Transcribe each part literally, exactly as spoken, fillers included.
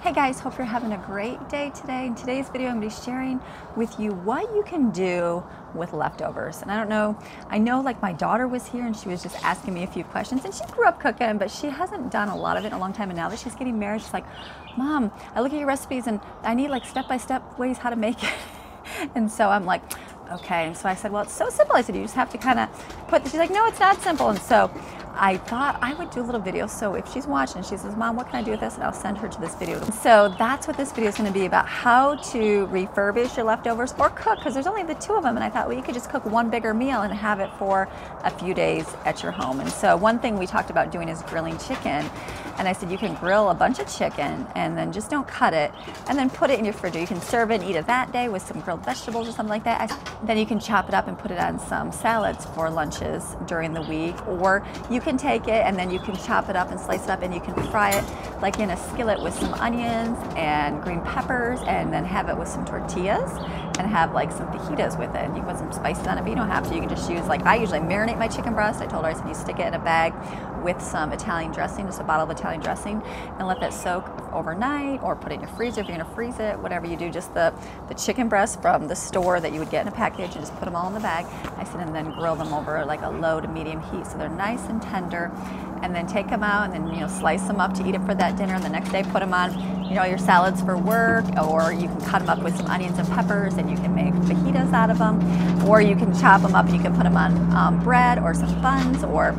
Hey guys, hope you're having a great day today. In today's video, I'm going to be sharing with you what you can do with leftovers. And I don't know, I know like my daughter was here and she was just asking me a few questions, and she grew up cooking, but she hasn't done a lot of it in a long time. And now that she's getting married, she's like, Mom, I look at your recipes and I need like step-by-step ways how to make it. And so I'm like, okay. And so I said, well, it's so simple. I said, you just have to kind of put, she's like, no, it's not simple. And so I thought I would do a little video. So if she's watching, she says, Mom, what can I do with this? And I'll send her to this video. So that's what this video is going to be about, how to refurbish your leftovers or cook, because there's only the two of them. And I thought, well, you could just cook one bigger meal and have it for a few days at your home. And so one thing we talked about doing is grilling chicken. And I said, you can grill a bunch of chicken and then just don't cut it and then put it in your refrigerator. You can serve it and eat it that day with some grilled vegetables or something like that. I, then you can chop it up and put it on some salads for lunches during the week, or you can take it and then you can chop it up and slice it up and you can fry it like in a skillet with some onions and green peppers, and then have it with some tortillas and have like some fajitas with it. And you can put some spices on it, but you don't have to. You can just use, like I usually marinate my chicken breast. I told her, I said, you stick it in a bag with some Italian dressing, just a bottle of Italian dressing, and let that soak overnight, or put it in your freezer if you're gonna freeze it, whatever you do. Just the, the chicken breasts from the store that you would get in a package, and just put them all in the bag. I said, and then grill them over like a low to medium heat so they're nice and tender, and then take them out and then, you know, slice them up to eat it for that dinner, and the next day put them on, you know, your salads for work, or you can cut them up with some onions and peppers and you can make fajitas out of them, or you can chop them up and you can put them on um, bread or some buns, or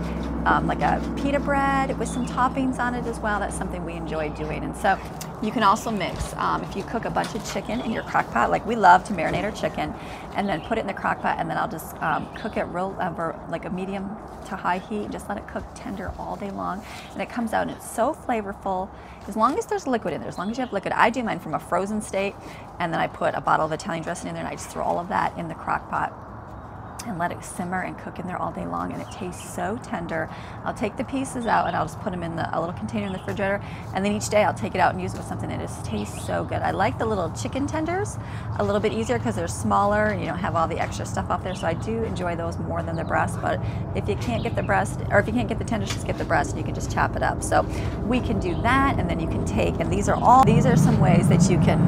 Um, like a pita bread with some toppings on it as well. That's something we enjoy doing. And so you can also mix, um, if you cook a bunch of chicken in your crock pot, like we love to marinate our chicken and then put it in the crock pot, and then I'll just um, cook it real over like a medium to high heat, just let it cook tender all day long, and it comes out and it's so flavorful, as long as there's liquid in there, as long as you have liquid. I do mine from a frozen state, and then I put a bottle of Italian dressing in there and I just throw all of that in the crock pot and let it simmer and cook in there all day long, and it tastes so tender. I'll take the pieces out and I'll just put them in the, a little container in the refrigerator, and then each day I'll take it out and use it with something. It just tastes so good. I like the little chicken tenders a little bit easier because they're smaller and you don't have all the extra stuff off there, so I do enjoy those more than the breast. But if you can't get the breast, or if you can't get the tenders, just get the breast and you can just chop it up. So we can do that, and then you can take, and these are all, these are some ways that you can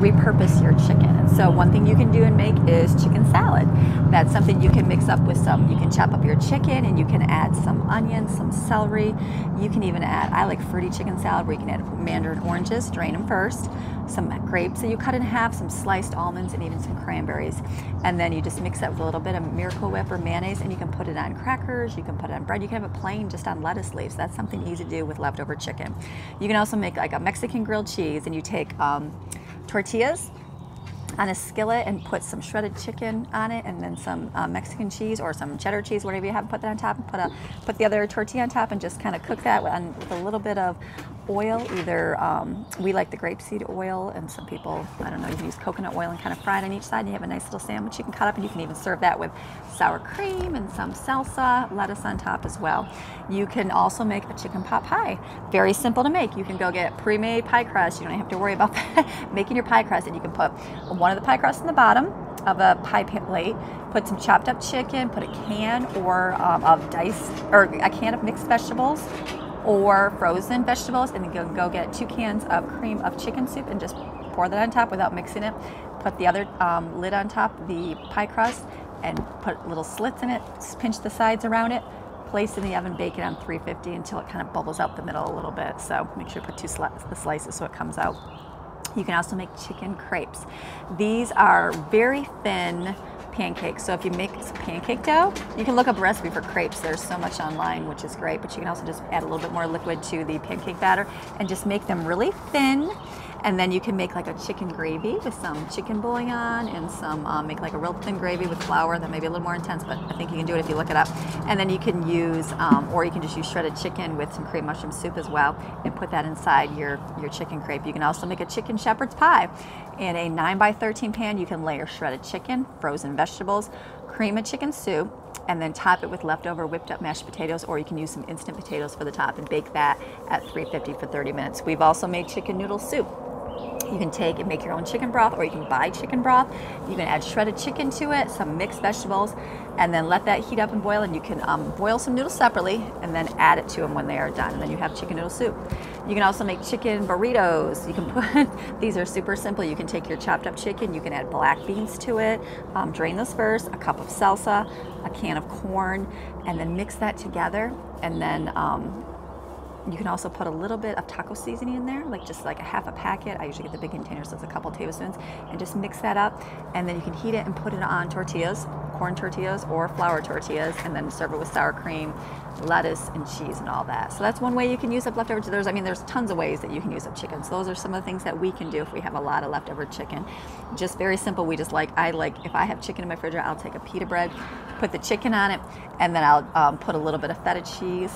repurpose your chicken. And so one thing you can do and make is chicken salad. That's something you can mix up with some, you can chop up your chicken and you can add some onions, some celery. You can even add, I like fruity chicken salad where you can add mandarin oranges, drain them first, some grapes that you cut in half, some sliced almonds, and even some cranberries. And then you just mix that with a little bit of Miracle Whip or mayonnaise, and you can put it on crackers, you can put it on bread, you can have it plain just on lettuce leaves. That's something easy to do with leftover chicken. You can also make like a Mexican grilled cheese, and you take um, tortillas on a skillet and put some shredded chicken on it, and then some uh, Mexican cheese or some cheddar cheese, whatever you have, put that on top, and put a put the other tortilla on top, and just kind of cook that with, with a little bit of oil. Either um, we like the grapeseed oil, and some people, I don't know, you can use coconut oil and kind of fry it on each side, and you have a nice little sandwich you can cut up, and you can even serve that with sour cream and some salsa, lettuce on top as well. You can also make a chicken pot pie. Very simple to make. You can go get pre-made pie crust. You don't have to worry about making your pie crust, and you can put one of the pie crust in the bottom of a pie plate, put some chopped up chicken, put a can or um, of diced, or a can of mixed vegetables or frozen vegetables, and then go, go get two cans of cream of chicken soup and just pour that on top without mixing it. Put the other um, lid on top, the pie crust, and put little slits in it, just pinch the sides around it, place in the oven, bake it on three fifty until it kind of bubbles out the middle a little bit. So make sure you put two slices, the slices, so it comes out. You can also make chicken crepes. These are very thin pancakes. So if you make some pancake dough, you can look up a recipe for crepes. There's so much online, which is great, but you can also just add a little bit more liquid to the pancake batter and just make them really thin. And then you can make like a chicken gravy with some chicken bouillon and some, um, make like a real thin gravy with flour that may be a little more intense, but I think you can do it if you look it up. And then you can use, um, or you can just use shredded chicken with some cream mushroom soup as well, and put that inside your, your chicken crepe. You can also make a chicken shepherd's pie. In a nine by thirteen pan, you can layer shredded chicken, frozen vegetables, cream of chicken soup, and then top it with leftover whipped up mashed potatoes, or you can use some instant potatoes for the top, and bake that at three fifty for thirty minutes. We've also made chicken noodle soup. You can take and make your own chicken broth, or you can buy chicken broth. You can add shredded chicken to it, some mixed vegetables, and then let that heat up and boil, and you can um, boil some noodles separately and then add it to them when they are done, and then you have chicken noodle soup. You can also make chicken burritos. You can put, these are super simple. You can take your chopped up chicken, you can add black beans to it, um, drain those first, a cup of salsa, a can of corn, and then mix that together. And then um, you can also put a little bit of taco seasoning in there, like just like a half a packet. I usually get the big container, so it's a couple tablespoons, and just mix that up. And then you can heat it and put it on tortillas, corn tortillas or flour tortillas, and then serve it with sour cream, lettuce, and cheese, and all that. So that's one way you can use up leftover. There's, I mean, there's tons of ways that you can use up chicken. So those are some of the things that we can do if we have a lot of leftover chicken. Just very simple. We just like, I like, if I have chicken in my refrigerator, I'll take a pita bread, put the chicken on it, and then I'll um, put a little bit of feta cheese,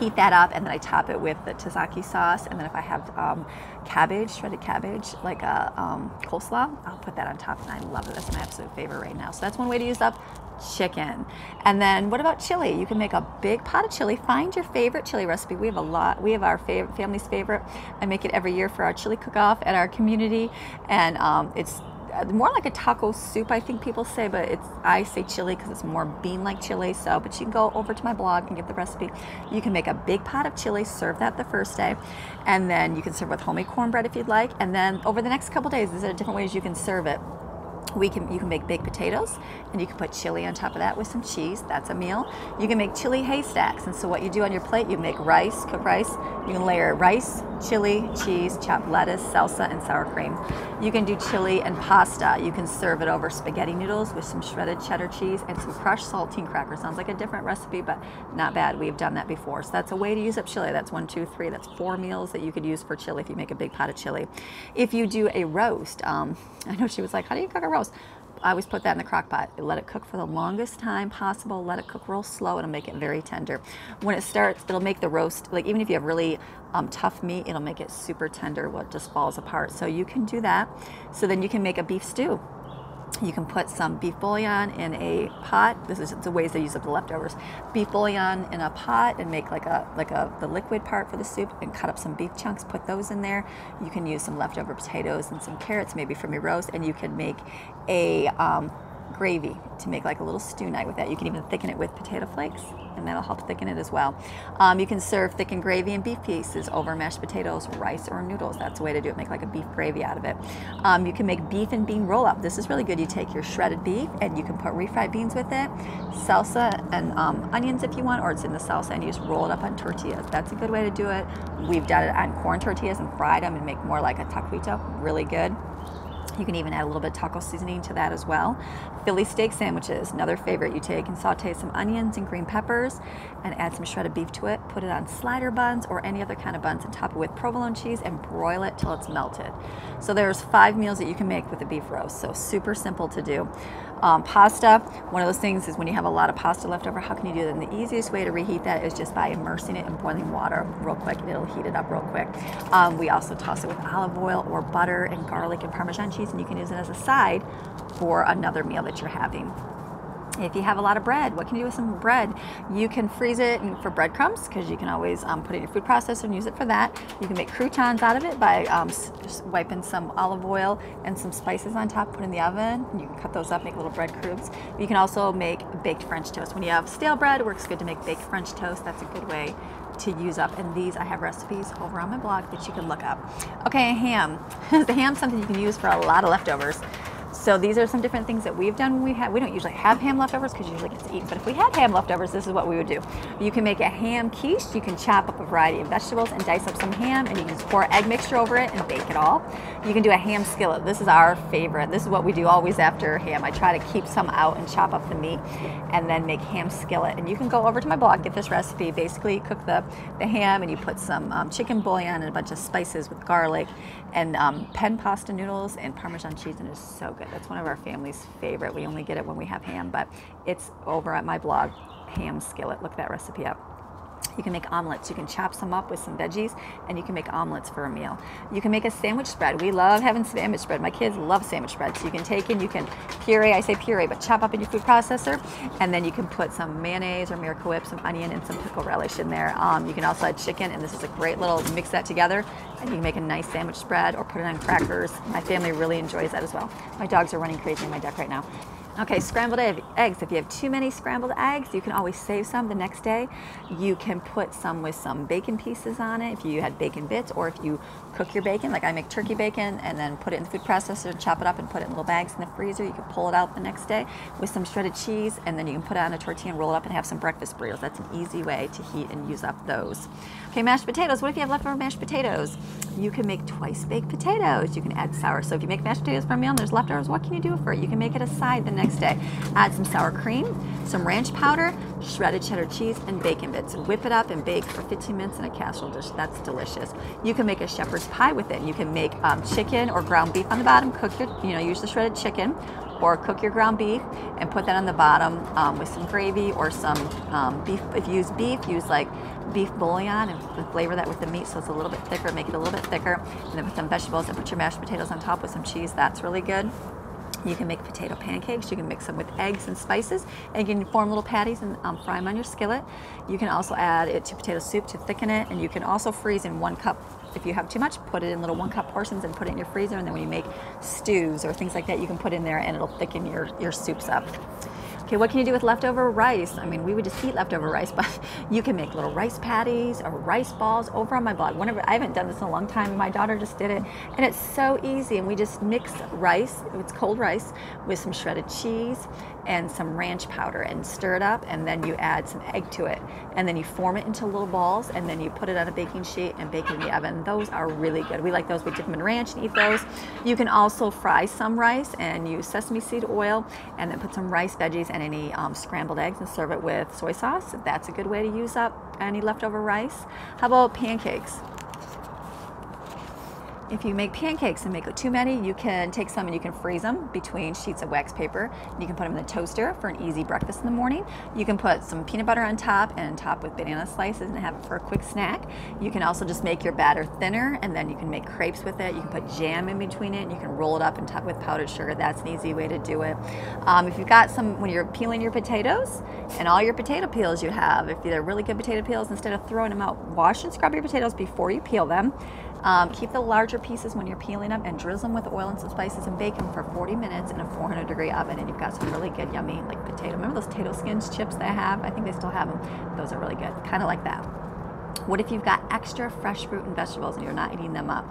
heat that up, and then I top it with the tzatziki sauce. And then if I have um, cabbage, shredded cabbage, like a um, coleslaw, I'll put that on top, and I love it. That's my absolute favorite right now. So that's one way to use up chicken. And then what about chili? You can make a big pot of chili. Find your favorite chili recipe. We have a lot. We have our fav family's favorite. I make it every year for our chili cook-off at our community, and um, it's more like a taco soup, I think people say, but it's, I say chili because it's more bean-like chili. So, but you can go over to my blog and get the recipe. You can make a big pot of chili, serve that the first day, and then you can serve with homemade cornbread if you'd like. And then over the next couple days, these are different ways you can serve it. We can, you can make baked potatoes, and you can put chili on top of that with some cheese. That's a meal. You can make chili haystacks, and so what you do on your plate, you make rice, cook rice. You can layer rice, chili, cheese, chopped lettuce, salsa, and sour cream. You can do chili and pasta. You can serve it over spaghetti noodles with some shredded cheddar cheese and some crushed saltine crackers. Sounds like a different recipe, but not bad. We've done that before. So that's a way to use up chili. That's one, two, three. That's four meals that you could use for chili if you make a big pot of chili. If you do a roast, um, I know she was like, how do you cook a roast? I always put that in the crock pot. Let it cook for the longest time possible. Let it cook real slow, and it'll make it very tender. When it starts, it'll make the roast, like even if you have really um, tough meat, it'll make it super tender. Well, it just falls apart. So you can do that. So then you can make a beef stew. You can put some beef bouillon in a pot. This is the ways they use up the leftovers. Beef bouillon in a pot, and make like a like a the liquid part for the soup, and cut up some beef chunks, put those in there. You can use some leftover potatoes and some carrots maybe from your roast, and you can make a um, gravy to make like a little stew night with that. You can even thicken it with potato flakes, and that'll help thicken it as well. Um, you can serve thickened gravy and beef pieces over mashed potatoes, rice, or noodles. That's the way to do it. Make like a beef gravy out of it. Um, you can make beef and bean roll up. This is really good. You take your shredded beef and you can put refried beans with it, salsa and um, onions if you want, or it's in the salsa, and you just roll it up on tortillas. That's a good way to do it. We've done it on corn tortillas and fried them and make more like a taquito. Really good. You can even add a little bit of taco seasoning to that as well. Philly steak sandwiches, another favorite. You take and saute some onions and green peppers and add some shredded beef to it. Put it on slider buns or any other kind of buns, and top it with provolone cheese and broil it till it's melted. So there's five meals that you can make with a beef roast. So super simple to do. Um, pasta, one of those things is when you have a lot of pasta left over, how can you do that? And the easiest way to reheat that is just by immersing it in boiling water real quick, and it'll heat it up real quick. Um, we also toss it with olive oil or butter and garlic and Parmesan cheese, and you can use it as a side for another meal that you're having. If you have a lot of bread, what can you do with some bread? You can freeze it for breadcrumbs, because you can always um, put it in your food processor and use it for that. You can make croutons out of it by um, just wiping some olive oil and some spices on top, put in the oven, and you can cut those up, make little bread crumbs. You can also make baked French toast. When you have stale bread, it works good to make baked French toast. That's a good way to use up, and these I have recipes over on my blog that you can look up. Okay, a ham. The ham's something you can use for a lot of leftovers. So these are some different things that we've done when we have, we don't usually have ham leftovers because usually it's eaten, but if we had ham leftovers, this is what we would do. You can make a ham quiche. You can chop up a variety of vegetables and dice up some ham, and you can just pour egg mixture over it and bake it all. You can do a ham skillet. This is our favorite. This is what we do always after ham. I try to keep some out and chop up the meat and then make ham skillet. And you can go over to my blog, get this recipe. Basically you cook the, the ham, and you put some um, chicken bouillon and a bunch of spices with garlic and um, pen pasta noodles and Parmesan cheese, and it's so good. Good. That's one of our family's favorite. We only get it when we have ham, but it's over at my blog, ham skillet. Look that recipe up. You can make omelets. You can chop some up with some veggies, and you can make omelets for a meal. You can make a sandwich spread. We love having sandwich spread. My kids love sandwich spread. So you can take in, you can puree, I say puree, but chop up in your food processor, and then you can put some mayonnaise or Miracle Whip, some onion, and some pickle relish in there. Um, you can also add chicken, and this is a great little, mix that together, and you can make a nice sandwich spread or put it on crackers. My family really enjoys that as well. My dogs are running crazy in my deck right now. Okay, scrambled eggs. If you have too many scrambled eggs, you can always save some the next day. You can put some with some bacon pieces on it if you had bacon bits, or if you cook your bacon, like I make turkey bacon and then put it in the food processor, chop it up and put it in little bags in the freezer. You can pull it out the next day with some shredded cheese, and then you can put it on a tortilla and roll it up and have some breakfast burritos. That's an easy way to heat and use up those. Okay, mashed potatoes. What if you have leftover mashed potatoes? You can make twice baked potatoes. You can add sour. So if you make mashed potatoes for a meal and there's leftovers, what can you do for it? You can make it a side the next day. Add some sour cream, some ranch powder, shredded cheddar cheese, and bacon bits. Whip it up and bake for fifteen minutes in a casserole dish. That's delicious. You can make a shepherd's pie with it. You can make um, chicken or ground beef on the bottom. Cook your, you know, use the shredded chicken or cook your ground beef and put that on the bottom um, with some gravy or some um, beef. If you use beef, use like beef bouillon and flavor that with the meat so it's a little bit thicker. Make it a little bit thicker. And then put some vegetables and put your mashed potatoes on top with some cheese. That's really good. You can make potato pancakes. You can mix them with eggs and spices, and you can form little patties and um, fry them on your skillet. You can also add it to potato soup to thicken it, and you can also freeze in one cup. If you have too much, put it in little one cup portions and put it in your freezer, and then when you make stews or things like that, you can put it in there and it'll thicken your, your soups up. Okay, what can you do with leftover rice? I mean, we would just eat leftover rice, but you can make little rice patties or rice balls. Over on my blog, whenever, I haven't done this in a long time, my daughter just did it, and it's so easy. And we just mix rice, it's cold rice, with some shredded cheese and some ranch powder and stir it up, and then you add some egg to it, and then you form it into little balls, and then you put it on a baking sheet and bake it in the oven. Those are really good. We like those. We dip them in ranch and eat those. You can also fry some rice and use sesame seed oil and then put some rice veggies and any um, scrambled eggs and serve it with soy sauce. That's a good way to use up any leftover rice. How about pancakes? If you make pancakes and make too many, you can take some and you can freeze them between sheets of wax paper. You can put them in the toaster for an easy breakfast in the morning. You can put some peanut butter on top and top with banana slices and have it for a quick snack. You can also just make your batter thinner, and then you can make crepes with it. You can put jam in between it, and you can roll it up and top with powdered sugar. That's an easy way to do it. Um, if you've got some, when you're peeling your potatoes and all your potato peels you have, if they're really good potato peels, instead of throwing them out, wash and scrub your potatoes before you peel them. Um, keep the larger pieces when you're peeling them and drizzle them with oil and some spices and bake them for forty minutes in a four hundred degree oven, and you've got some really good yummy like potato. Remember those potato skins chips they have? I think they still have them. Those are really good. Kind of like that. What if you've got extra fresh fruit and vegetables and you're not eating them up?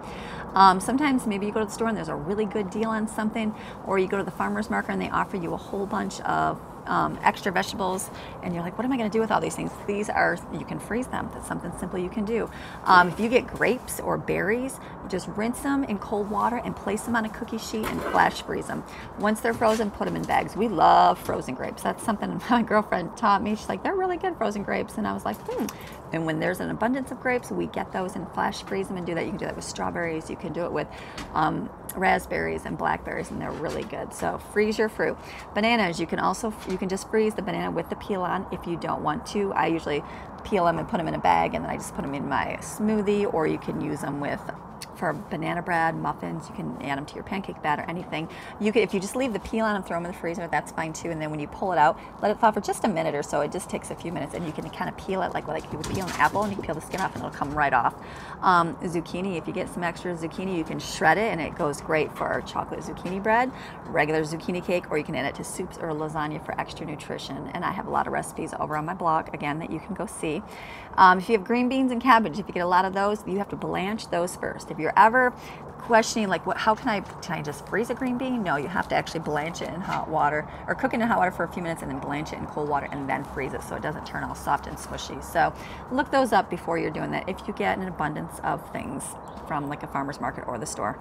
Um, sometimes maybe you go to the store and there's a really good deal on something, or you go to the farmer's market and they offer you a whole bunch of Um, extra vegetables, and you're like, what am I going to do with all these things? These are, you can freeze them. That's something simple you can do. Um, if you get grapes or berries, just rinse them in cold water and place them on a cookie sheet and flash freeze them. Once they're frozen, put them in bags. We love frozen grapes. That's something my girlfriend taught me. She's like, they're really good, frozen grapes. And I was like, hmm. And when there's an abundance of grapes, we get those and flash freeze them and do that. You can do that with strawberries. You can do it with um, raspberries and blackberries, and they're really good. So freeze your fruit. Bananas, you can also, you You can just freeze the banana with the peel on if you don't want to. I usually peel them and put them in a bag, and then I just put them in my smoothie, or you can use them with for banana bread, muffins. You can add them to your pancake batter, anything. You can, if you just leave the peel on and throw them in the freezer, that's fine too. And then when you pull it out, let it thaw for just a minute or so. It just takes a few minutes, and you can kind of peel it like, like you would peel an apple, and you can peel the skin off and it'll come right off. Um, zucchini, if you get some extra zucchini, you can shred it, and it goes great for chocolate zucchini bread, regular zucchini cake, or you can add it to soups or lasagna for extra nutrition. And I have a lot of recipes over on my blog, again, that you can go see. Um, if you have green beans and cabbage, if you get a lot of those, you have to blanch those first. If you're ever questioning, like, what, how can I, can I just freeze a green bean? No, you have to actually blanch it in hot water, or cook it in hot water for a few minutes and then blanch it in cold water and then freeze it so it doesn't turn all soft and squishy. So look those up before you're doing that if you get an abundance of things from like a farmer's market or the store.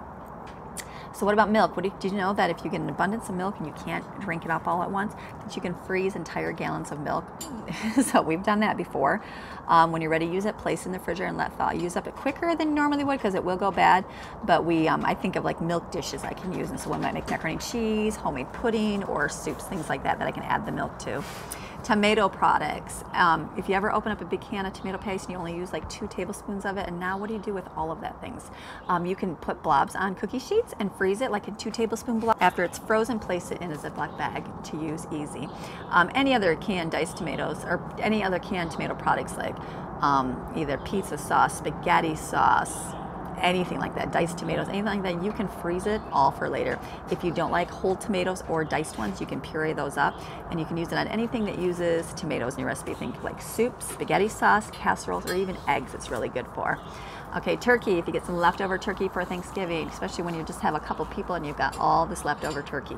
So what about milk? What do you, did you know that if you get an abundance of milk and you can't drink it up all at once, that you can freeze entire gallons of milk? So we've done that before. Um, when you're ready to use it, place it in the freezer and let thaw. Use up it quicker than you normally would because it will go bad. But we, um, I think of like milk dishes I can use, and so one might make macaroni and cheese, homemade pudding, or soups, things like that that I can add the milk to. Tomato products. Um, if you ever open up a big can of tomato paste and you only use like two tablespoons of it, and now what do you do with all of that things? Um, you can put blobs on cookie sheets and freeze it like a two tablespoon blob. After it's frozen, place it in a Ziploc bag to use easy. Um, any other canned diced tomatoes or any other canned tomato products like um, either pizza sauce, spaghetti sauce, anything like that, diced tomatoes, anything like that, you can freeze it all for later. If you don't like whole tomatoes or diced ones, you can puree those up, and you can use it on anything that uses tomatoes in your recipe. Think like soup, spaghetti sauce, casseroles, or even eggs it's really good for. Okay, turkey, if you get some leftover turkey for Thanksgiving, especially when you just have a couple people and you've got all this leftover turkey.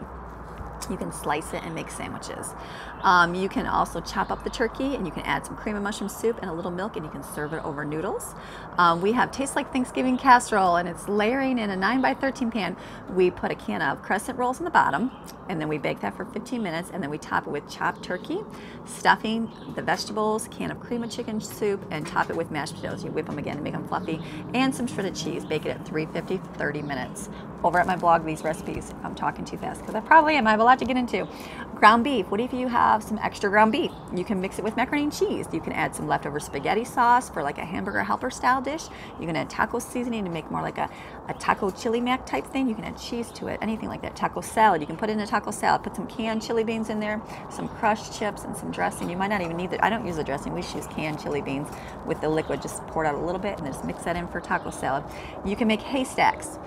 You can slice it and make sandwiches. Um, you can also chop up the turkey, and you can add some cream and mushroom soup and a little milk, and you can serve it over noodles. Um, we have Tastes Like Thanksgiving casserole, and it's layering in a nine by thirteen pan. We put a can of crescent rolls in the bottom, and then we bake that for fifteen minutes, and then we top it with chopped turkey, stuffing, the vegetables, can of cream of chicken soup, and top it with mashed potatoes. You whip them again and make them fluffy, and some shredded cheese. Bake it at three fifty, thirty minutes. Over at my blog, these recipes, if I'm talking too fast, because I probably am, I have a lot to get into. Ground beef, what if you have some extra ground beef? You can mix it with macaroni and cheese. You can add some leftover spaghetti sauce for like a hamburger helper style dish. You can add taco seasoning to make more like a, a taco chili mac type thing. You can add cheese to it, anything like that. Taco salad, you can put in a taco salad, put some canned chili beans in there, some crushed chips, and some dressing. You might not even need it. I don't use the dressing, we just use canned chili beans with the liquid, just pour it out a little bit and then just mix that in for taco salad. You can make haystacks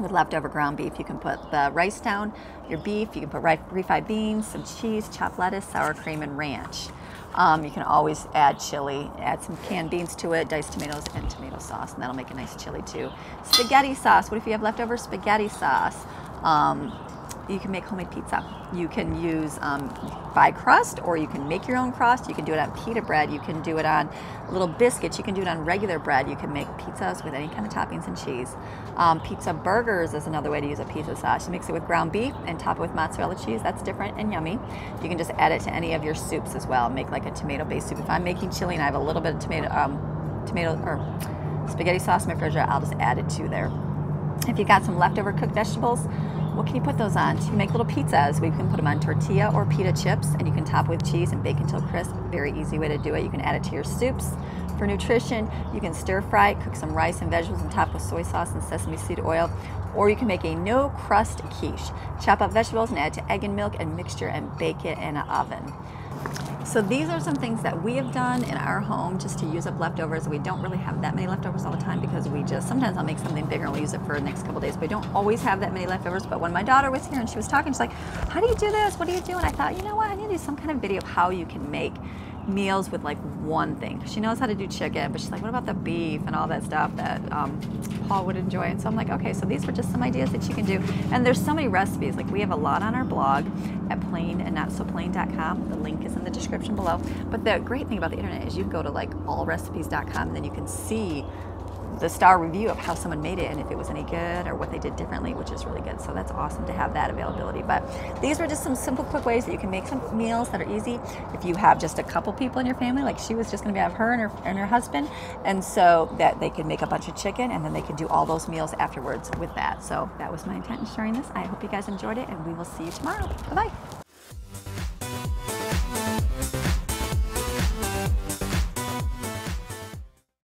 with leftover ground beef. You can put the rice down, your beef, you can put refried beans, some cheese, chopped lettuce, sour cream, and ranch. Um, you can always add chili, add some canned beans to it, diced tomatoes, and tomato sauce, and that'll make a nice chili too. Spaghetti sauce, what if you have leftover spaghetti sauce? Um, you can make homemade pizza. You can use um, buy crust, or you can make your own crust. You can do it on pita bread, you can do it on little biscuits, you can do it on regular bread. You can make pizzas with any kind of toppings and cheese. Um, pizza burgers is another way to use a pizza sauce. You mix it with ground beef and top it with mozzarella cheese. That's different and yummy. You can just add it to any of your soups as well. Make like a tomato-based soup. If I'm making chili and I have a little bit of tomato, um, tomato or spaghetti sauce in my refrigerator, I'll just add it to there. If you got some leftover cooked vegetables, what can you put those on? You can make little pizzas. We can put them on tortilla or pita chips, and you can top with cheese and bake until crisp. Very easy way to do it. You can add it to your soups. For nutrition, you can stir fry, cook some rice and vegetables, and top with soy sauce and sesame seed oil. Or you can make a no crust quiche. Chop up vegetables and add to egg and milk and mixture and bake it in an oven. So these are some things that we have done in our home just to use up leftovers. We don't really have that many leftovers all the time, because we just, sometimes I'll make something bigger and we'll use it for the next couple days. We don't always have that many leftovers, but when my daughter was here and she was talking, she's like, how do you do this? What do you do? And I thought, you know what? I need to do some kind of video of how you can make meals with like one thing. She knows how to do chicken, but she's like, what about the beef and all that stuff that um, Paul would enjoy? And so I'm like, okay, so these were just some ideas that you can do. And there's so many recipes. Like we have a lot on our blog at plain and not so plain dot com. The link is in the description below. But the great thing about the internet is you can go to like all recipes dot com, and then you can see the star review of how someone made it and if it was any good or what they did differently, which is really good. So that's awesome to have that availability. But these were just some simple quick ways that you can make some meals that are easy. If you have just a couple people in your family, like she was just going to have her and her and her husband, and so that they could make a bunch of chicken, and then they could do all those meals afterwards with that. So that was my intent in sharing this. I hope you guys enjoyed it, and we will see you tomorrow. Bye-bye.